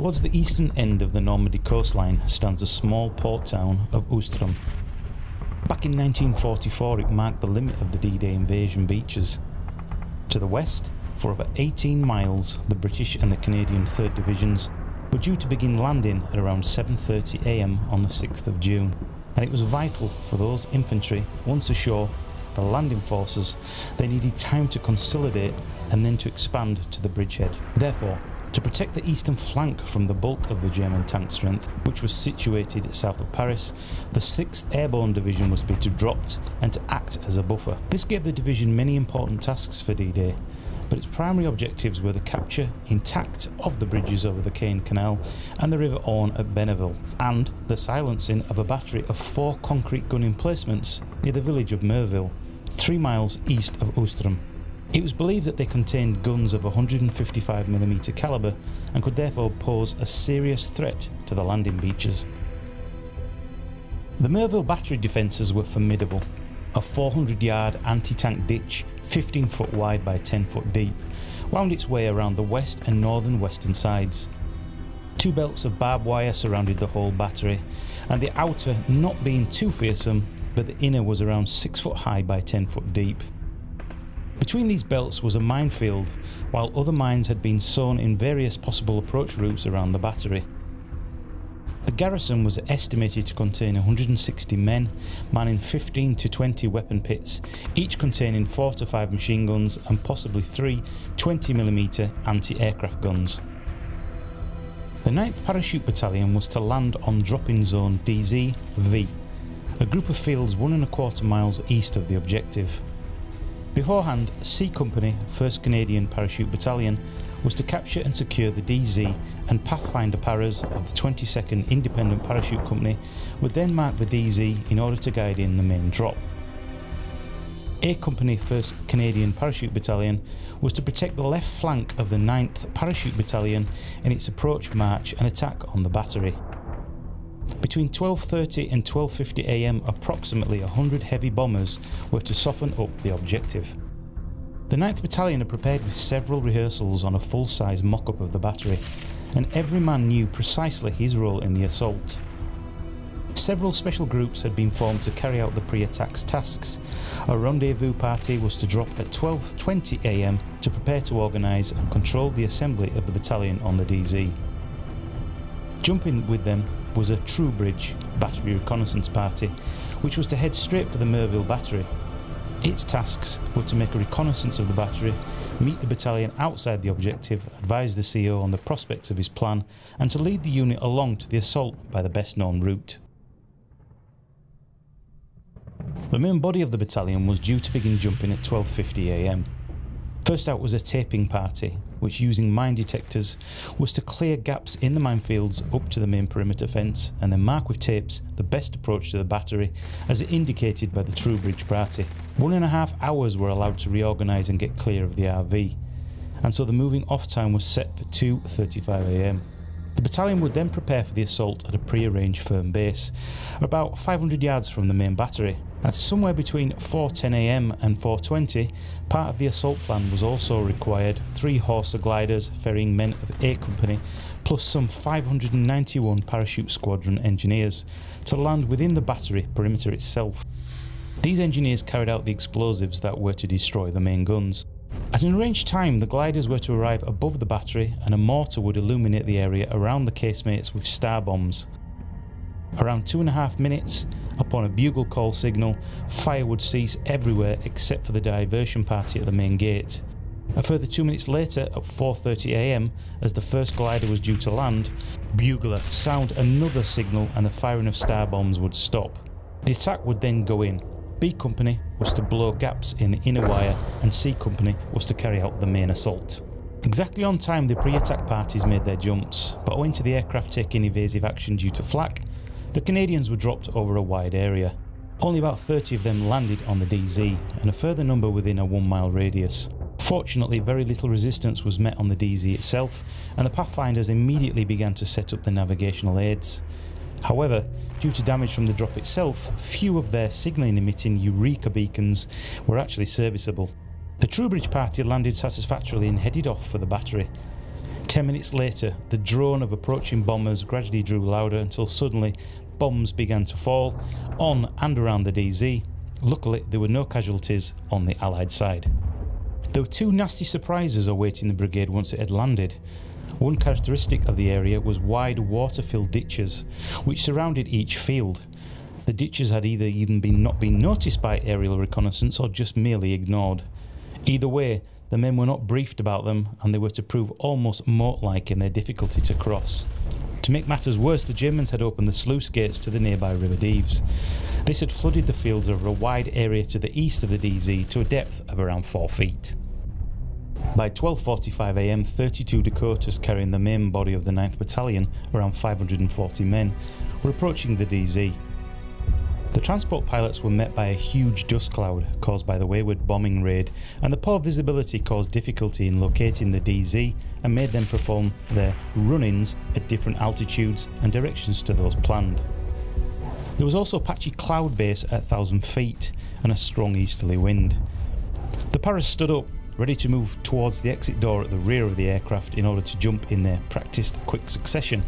Towards the eastern end of the Normandy coastline stands the small port town of Ouistreham. Back in 1944 it marked the limit of the D-Day invasion beaches. To the west, for over 18 miles, the British and the Canadian 3rd Divisions were due to begin landing at around 7:30 a.m. on the 6th of June, and it was vital for those infantry, once ashore, the landing forces, they needed time to consolidate and then to expand to the bridgehead. Therefore, to protect the eastern flank from the bulk of the German tank strength, which was situated south of Paris, the 6th Airborne Division was to be dropped and to act as a buffer. This gave the division many important tasks for D-Day, but its primary objectives were the capture intact of the bridges over the Caen Canal and the River Orne at Bénouville, and the silencing of a battery of 4 concrete gun emplacements near the village of Merville, 3 miles east of Ouistreham. It was believed that they contained guns of 155mm calibre and could therefore pose a serious threat to the landing beaches. The Merville battery defences were formidable. A 400-yard anti-tank ditch, 15 foot wide by 10 foot deep, wound its way around the west and northern western sides. 2 belts of barbed wire surrounded the whole battery, and the outer not being too fearsome, but the inner was around 6 foot high by 10 foot deep. Between these belts was a minefield, while other mines had been sown in various possible approach routes around the battery. The garrison was estimated to contain 160 men, manning 15 to 20 weapon pits, each containing 4 to 5 machine guns and possibly 3 20mm anti-aircraft guns. The 9th Parachute Battalion was to land on dropping zone DZ-V, a group of fields 1.25 miles east of the objective. Beforehand, C Company, 1st Canadian Parachute Battalion, was to capture and secure the DZ, and Pathfinder Paras of the 22nd Independent Parachute Company would then mark the DZ in order to guide in the main drop. A Company, 1st Canadian Parachute Battalion, was to protect the left flank of the 9th Parachute Battalion in its approach march and attack on the battery. Between 12:30 and 12:50 a.m. approximately 100 heavy bombers were to soften up the objective. The 9th Battalion had prepared with several rehearsals on a full-size mock-up of the battery, and every man knew precisely his role in the assault. Several special groups had been formed to carry out the pre-attack's tasks. A rendezvous party was to drop at 12:20 a.m. to prepare to organise and control the assembly of the battalion on the DZ. Jumping with them was a Truebridge battery reconnaissance party, which was to head straight for the Merville battery. Its tasks were to make a reconnaissance of the battery, meet the battalion outside the objective, advise the CO on the prospects of his plan, and to lead the unit along to the assault by the best known route. The main body of the battalion was due to begin jumping at 12:50 a.m. First out was a taping party, which using mine detectors was to clear gaps in the minefields up to the main perimeter fence and then mark with tapes the best approach to the battery as indicated by the Truebridge party. 1.5 hours were allowed to reorganise and get clear of the RV, and so the moving off time was set for 2:35 a.m. The battalion would then prepare for the assault at a pre-arranged firm base, about 500 yards from the main battery. At somewhere between 4:10 a.m. and 4:20, part of the assault plan was also required, 3 Horsa gliders ferrying men of A Company, plus some 591 Parachute Squadron engineers, to land within the battery perimeter itself. These engineers carried out the explosives that were to destroy the main guns. At an arranged time, the gliders were to arrive above the battery and a mortar would illuminate the area around the casemates with star bombs. Around 2.5 minutes, upon a bugle call signal, fire would cease everywhere except for the diversion party at the main gate. A further 2 minutes later, at 4:30 a.m, as the first glider was due to land, bugler sound another signal and the firing of star bombs would stop. The attack would then go in. B Company was to blow gaps in the inner wire and C Company was to carry out the main assault. Exactly on time, the pre-attack parties made their jumps, but owing to the aircraft taking evasive action due to flak, the Canadians were dropped over a wide area. Only about 30 of them landed on the DZ, and a further number within a 1 mile radius. Fortunately, very little resistance was met on the DZ itself, and the Pathfinders immediately began to set up the navigational aids. However, due to damage from the drop itself, few of their signalling emitting Eureka beacons were actually serviceable. The Truebridge party landed satisfactorily and headed off for the battery. 10 minutes later, the drone of approaching bombers gradually drew louder until suddenly bombs began to fall on and around the DZ. Luckily, there were no casualties on the Allied side. There were two nasty surprises awaiting the brigade once it had landed. One characteristic of the area was wide water-filled ditches, which surrounded each field. The ditches had either not been noticed by aerial reconnaissance or just merely ignored. Either way, the men were not briefed about them, and they were to prove almost moat-like in their difficulty to cross. To make matters worse, the Germans had opened the sluice gates to the nearby River Dives. This had flooded the fields over a wide area to the east of the DZ to a depth of around 4 feet. By 12:45 am, 32 Dakotas carrying the main body of the 9th Battalion, around 540 men, were approaching the DZ. The transport pilots were met by a huge dust cloud caused by the wayward bombing raid, and the poor visibility caused difficulty in locating the DZ and made them perform their run-ins at different altitudes and directions to those planned. There was also a patchy cloud base at 1,000 feet and a strong easterly wind. The Paras stood up, ready to move towards the exit door at the rear of the aircraft in order to jump in their practiced quick succession.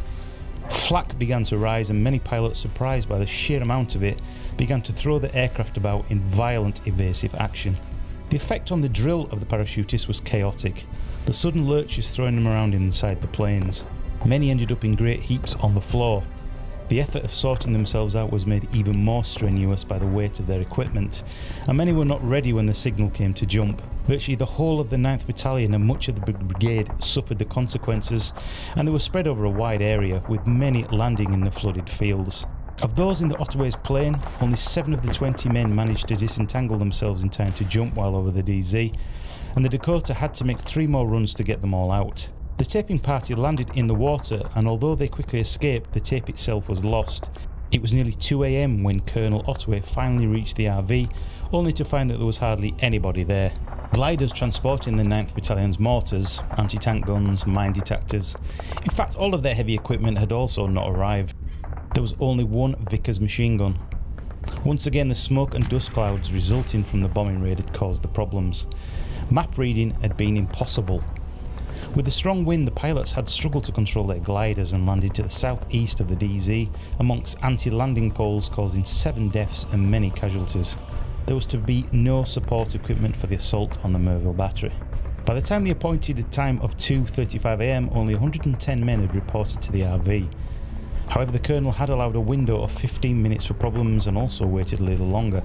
Flak began to rise, and many pilots, surprised by the sheer amount of it, began to throw the aircraft about in violent evasive action. The effect on the drill of the parachutists was chaotic, the sudden lurches throwing them around inside the planes. Many ended up in great heaps on the floor. The effort of sorting themselves out was made even more strenuous by the weight of their equipment, and many were not ready when the signal came to jump. Virtually the whole of the 9th Battalion and much of the brigade suffered the consequences, and they were spread over a wide area, with many landing in the flooded fields. Of those in the Otway's plane, only 7 of the 20 men managed to disentangle themselves in time to jump while over the DZ, and the Dakota had to make 3 more runs to get them all out. The taping party landed in the water, and although they quickly escaped, the tape itself was lost. It was nearly 2 am when Colonel Otway finally reached the RV, only to find that there was hardly anybody there. Gliders transporting the 9th Battalion's mortars, anti-tank guns, mine detectors, in fact all of their heavy equipment had also not arrived. There was only one Vickers machine gun. Once again, the smoke and dust clouds resulting from the bombing raid had caused the problems. Map reading had been impossible. With the strong wind, the pilots had struggled to control their gliders and landed to the southeast of the DZ, amongst anti-landing poles, causing 7 deaths and many casualties. There was to be no support equipment for the assault on the Merville battery. By the time the appointed time of 2:35 am, only 110 men had reported to the RV. However, the Colonel had allowed a window of 15 minutes for problems and also waited a little longer.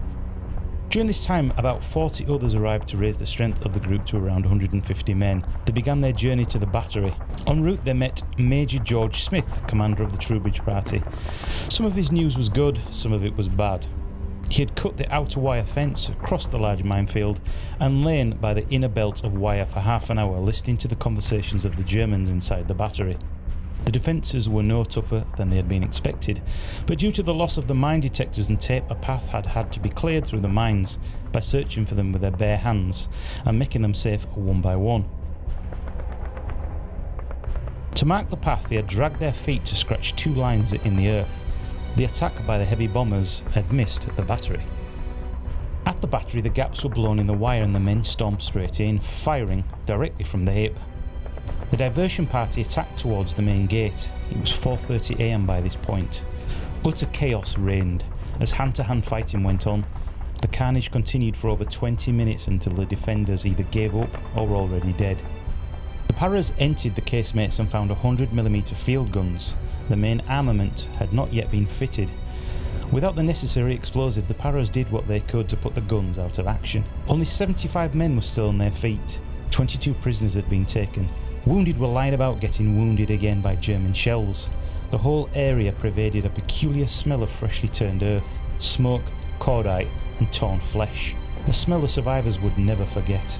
During this time, about 40 others arrived to raise the strength of the group to around 150 men. They began their journey to the battery. En route, they met Major George Smith, commander of the Truebridge party. Some of his news was good, some of it was bad. He had cut the outer wire fence, crossed the large minefield, and lain by the inner belt of wire for half an hour, listening to the conversations of the Germans inside the battery. The defences were no tougher than they had been expected, but due to the loss of the mine detectors and tape, a path had to be cleared through the mines by searching for them with their bare hands and making them safe one by one. To mark the path, they had dragged their feet to scratch 2 lines in the earth. The attack by the heavy bombers had missed the battery. At the battery, the gaps were blown in the wire and the men stormed straight in, firing directly from the hip. The diversion party attacked towards the main gate. It was 4:30 am by this point. Utter chaos reigned as hand-to-hand fighting went on. The carnage continued for over 20 minutes until the defenders either gave up or were already dead. The Paras entered the casemates and found 100mm field guns. The main armament had not yet been fitted. Without the necessary explosive, the Paras did what they could to put the guns out of action. Only 75 men were still on their feet. 22 prisoners had been taken. Wounded were lied about getting wounded again by German shells. The whole area pervaded a peculiar smell of freshly turned earth, smoke, cordite and torn flesh. A smell the survivors would never forget.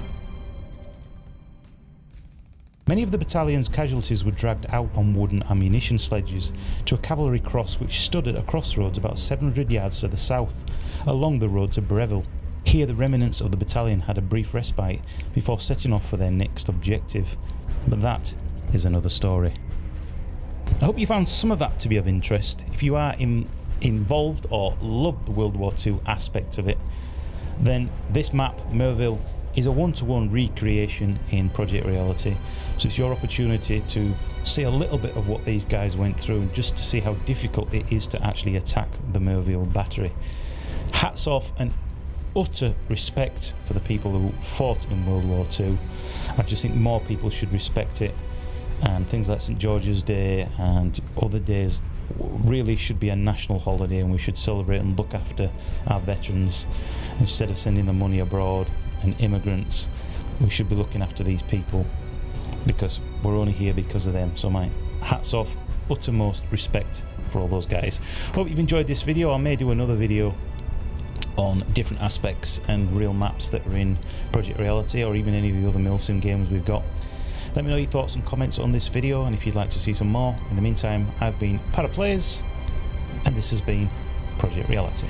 Many of the battalion's casualties were dragged out on wooden ammunition sledges to a cavalry cross which stood at a crossroads about 700 yards to the south, along the road to Breville. Here the remnants of the battalion had a brief respite before setting off for their next objective. But that is another story. I hope you found some of that to be of interest. If you are involved or love the World War II aspect of it, then this map, Merville, is a one-to-one recreation in Project Reality. So it's your opportunity to see a little bit of what these guys went through, just to see how difficult it is to actually attack the Merville battery. Hats off and utter respect for the people who fought in World War II. I just think more people should respect it, and things like St George's Day and other days really should be a national holiday, and we should celebrate and look after our veterans instead of sending the money abroad and immigrants. We should be looking after these people because we're only here because of them. So my hats off, uttermost respect for all those guys. Hope you've enjoyed this video. I may do another video on different aspects and real maps that are in Project Reality, or even any of the other MILSIM games we've got. Let me know your thoughts and comments on this video, and if you'd like to see some more. In the meantime, I've been Para Plays, and this has been Project Reality.